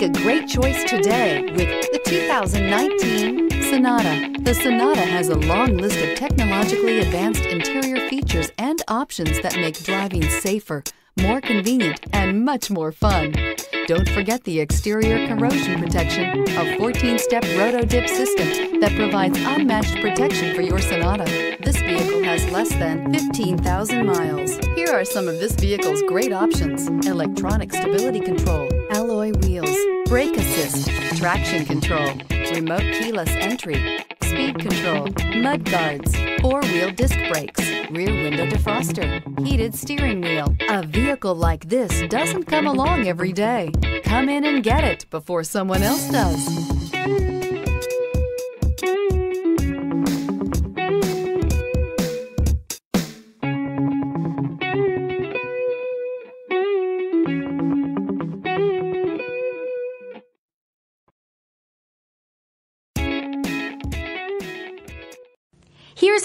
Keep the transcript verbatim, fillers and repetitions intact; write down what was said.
Make a great choice today with the two thousand nineteen Sonata. The Sonata has a long list of technologically advanced interior features and options that make driving safer, more convenient, and much more fun. Don't forget the exterior corrosion protection, a fourteen-step roto-dip system that provides unmatched protection for your Sonata. This vehicle has less than fifteen thousand miles. Here are some of this vehicle's great options: electronic stability control, alloy wheels, brake assist, traction control, remote keyless entry, speed control, mud guards, four-wheel disc brakes, rear window defroster, heated steering wheel. A vehicle like this doesn't come along every day. Come in and get it before someone else does. Here's